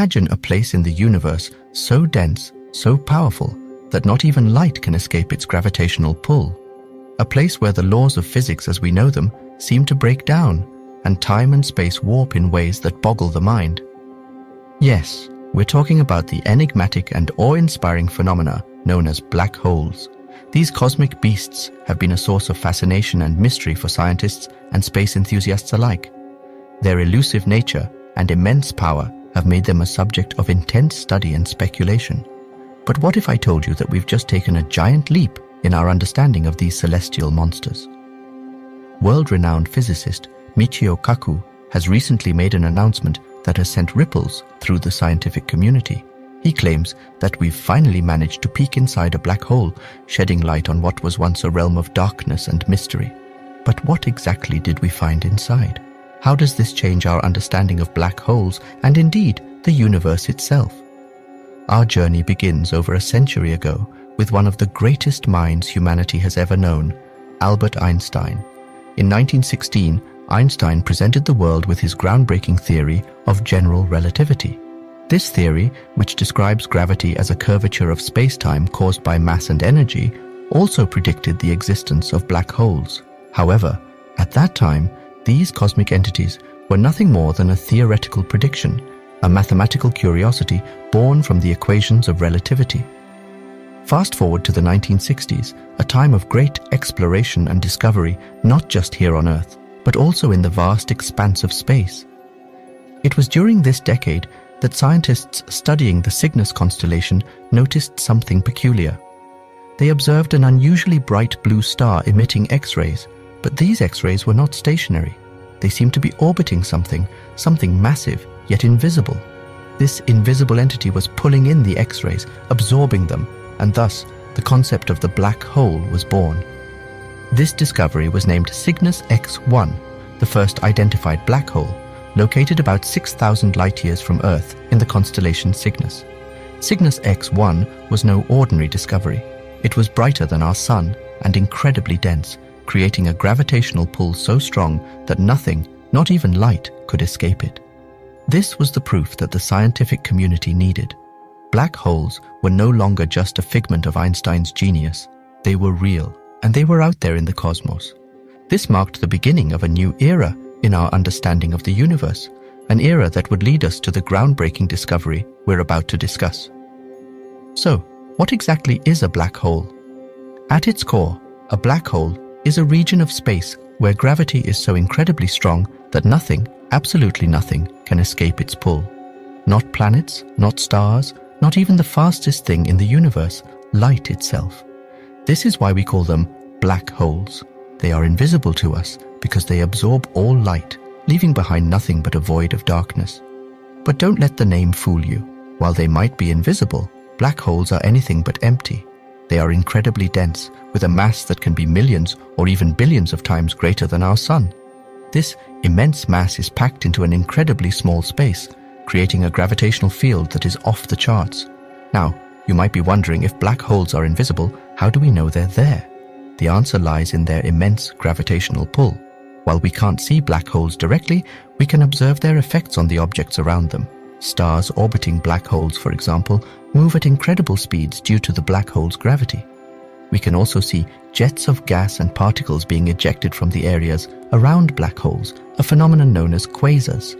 Imagine a place in the universe so dense, so powerful, that not even light can escape its gravitational pull. A place where the laws of physics as we know them seem to break down, and time and space warp in ways that boggle the mind. Yes, we're talking about the enigmatic and awe-inspiring phenomena known as black holes. These cosmic beasts have been a source of fascination and mystery for scientists and space enthusiasts alike. Their elusive nature and immense power have made them a subject of intense study and speculation. But what if I told you that we've just taken a giant leap in our understanding of these celestial monsters? World-renowned physicist Michio Kaku has recently made an announcement that has sent ripples through the scientific community. He claims that we've finally managed to peek inside a black hole, shedding light on what was once a realm of darkness and mystery. But what exactly did we find inside? How does this change our understanding of black holes and indeed the universe itself? Our journey begins over a century ago with one of the greatest minds humanity has ever known, Albert Einstein. In 1916, Einstein presented the world with his groundbreaking theory of general relativity. This theory, which describes gravity as a curvature of space-time caused by mass and energy, also predicted the existence of black holes. However, at that time, these cosmic entities were nothing more than a theoretical prediction, a mathematical curiosity born from the equations of relativity. Fast forward to the 1960s, a time of great exploration and discovery, not just here on Earth, but also in the vast expanse of space. It was during this decade that scientists studying the Cygnus constellation noticed something peculiar. They observed an unusually bright blue star emitting X-rays, but these X-rays were not stationary. They seemed to be orbiting something massive yet invisible. This invisible entity was pulling in the X-rays, absorbing them, and thus the concept of the black hole was born. This discovery was named Cygnus X-1, the first identified black hole, located about 6,000 light-years from Earth in the constellation Cygnus. Cygnus X-1 was no ordinary discovery. It was brighter than our Sun and incredibly dense, creating a gravitational pull so strong that nothing, not even light, could escape it. This was the proof that the scientific community needed. Black holes were no longer just a figment of Einstein's genius. They were real, and they were out there in the cosmos. This marked the beginning of a new era in our understanding of the universe, an era that would lead us to the groundbreaking discovery we're about to discuss. So, what exactly is a black hole? At its core, a black hole is a region of space where gravity is so incredibly strong that nothing, absolutely nothing, can escape its pull. Not planets, not stars, not even the fastest thing in the universe, light itself. This is why we call them black holes. They are invisible to us because they absorb all light, leaving behind nothing but a void of darkness. But don't let the name fool you. While they might be invisible, black holes are anything but empty. They are incredibly dense, with a mass that can be millions or even billions of times greater than our Sun. This immense mass is packed into an incredibly small space, creating a gravitational field that is off the charts. Now, you might be wondering, if black holes are invisible, how do we know they're there? The answer lies in their immense gravitational pull. While we can't see black holes directly, we can observe their effects on the objects around them. Stars orbiting black holes, for example, move at incredible speeds due to the black hole's gravity. We can also see jets of gas and particles being ejected from the areas around black holes, a phenomenon known as quasars.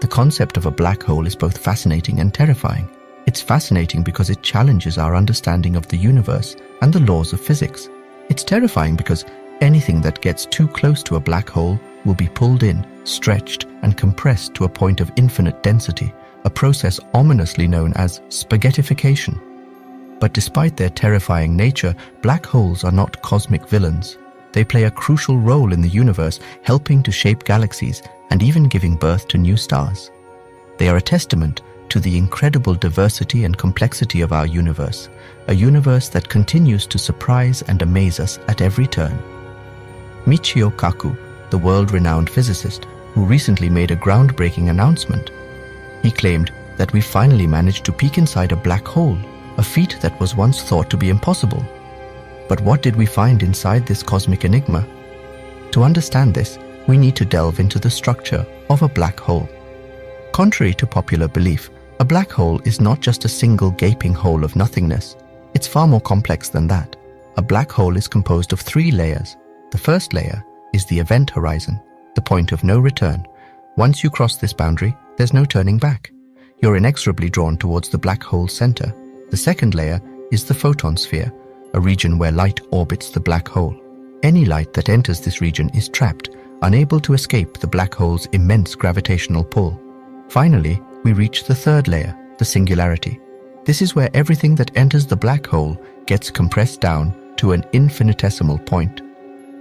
The concept of a black hole is both fascinating and terrifying. It's fascinating because it challenges our understanding of the universe and the laws of physics. It's terrifying because anything that gets too close to a black hole will be pulled in, stretched, and compressed to a point of infinite density, a process ominously known as spaghettification. But despite their terrifying nature, black holes are not cosmic villains. They play a crucial role in the universe, helping to shape galaxies and even giving birth to new stars. They are a testament to the incredible diversity and complexity of our universe, a universe that continues to surprise and amaze us at every turn. Michio Kaku, the world-renowned physicist, who recently made a groundbreaking announcement. He claimed that we finally managed to peek inside a black hole, a feat that was once thought to be impossible. But what did we find inside this cosmic enigma? To understand this, we need to delve into the structure of a black hole. Contrary to popular belief, A black hole is not just a single gaping hole of nothingness. It's far more complex than that. A black hole is composed of 3 layers. The first layer is the event horizon, the point of no return. Once you cross this boundary, there's no turning back. You're inexorably drawn towards the black hole center. The second layer is the photon sphere, a region where light orbits the black hole. Any light that enters this region is trapped, unable to escape the black hole's immense gravitational pull. Finally, we reach the third layer, the singularity. This is where everything that enters the black hole gets compressed down to an infinitesimal point.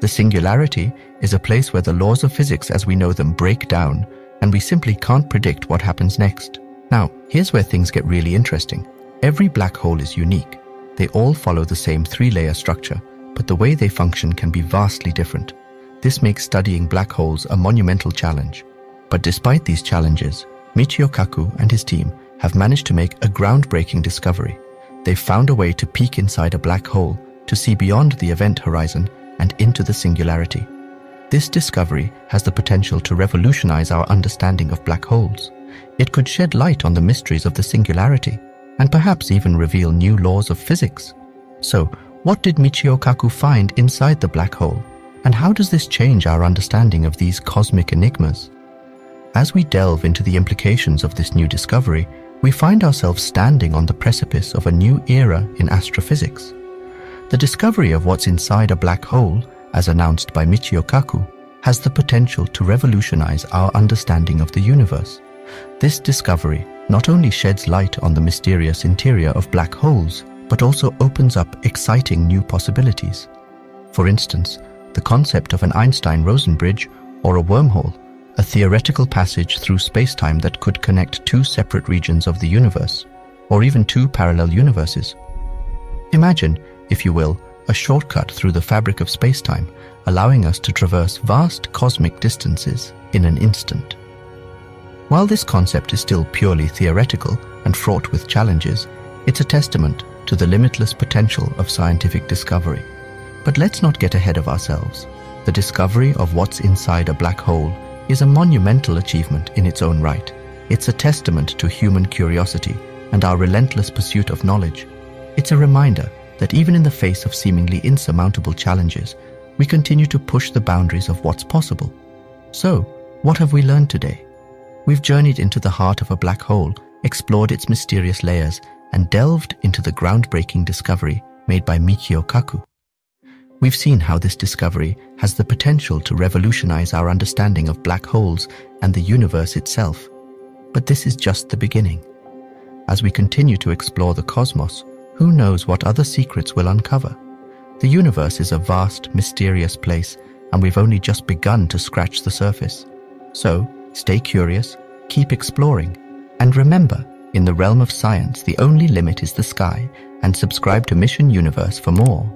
The singularity is a place where the laws of physics as we know them break down, and we simply can't predict what happens next. Now, here's where things get really interesting. Every black hole is unique. They all follow the same 3-layer structure, but the way they function can be vastly different. This makes studying black holes a monumental challenge. But despite these challenges, Michio Kaku and his team have managed to make a groundbreaking discovery. They've found a way to peek inside a black hole, to see beyond the event horizon and into the singularity. This discovery has the potential to revolutionize our understanding of black holes. It could shed light on the mysteries of the singularity and perhaps even reveal new laws of physics. So, what did Michio Kaku find inside the black hole? And how does this change our understanding of these cosmic enigmas? As we delve into the implications of this new discovery, we find ourselves standing on the precipice of a new era in astrophysics. The discovery of what's inside a black hole, as announced by Michio Kaku, has the potential to revolutionize our understanding of the universe. This discovery not only sheds light on the mysterious interior of black holes, but also opens up exciting new possibilities. For instance, the concept of an Einstein-Rosen bridge, or a wormhole, a theoretical passage through space-time that could connect 2 separate regions of the universe, or even 2 parallel universes. Imagine, if you will, a shortcut through the fabric of space-time, allowing us to traverse vast cosmic distances in an instant. While this concept is still purely theoretical and fraught with challenges, it's a testament to the limitless potential of scientific discovery. But let's not get ahead of ourselves. The discovery of what's inside a black hole is a monumental achievement in its own right. It's a testament to human curiosity and our relentless pursuit of knowledge. It's a reminder that even in the face of seemingly insurmountable challenges, we continue to push the boundaries of what's possible. So, what have we learned today? We've journeyed into the heart of a black hole, explored its mysterious layers, and delved into the groundbreaking discovery made by Michio Kaku. We've seen how this discovery has the potential to revolutionize our understanding of black holes and the universe itself. But this is just the beginning. As we continue to explore the cosmos, who knows what other secrets we'll uncover? The universe is a vast, mysterious place, and we've only just begun to scratch the surface. So, stay curious, keep exploring, and remember, in the realm of science, the only limit is the sky, and subscribe to Mission Universe for more.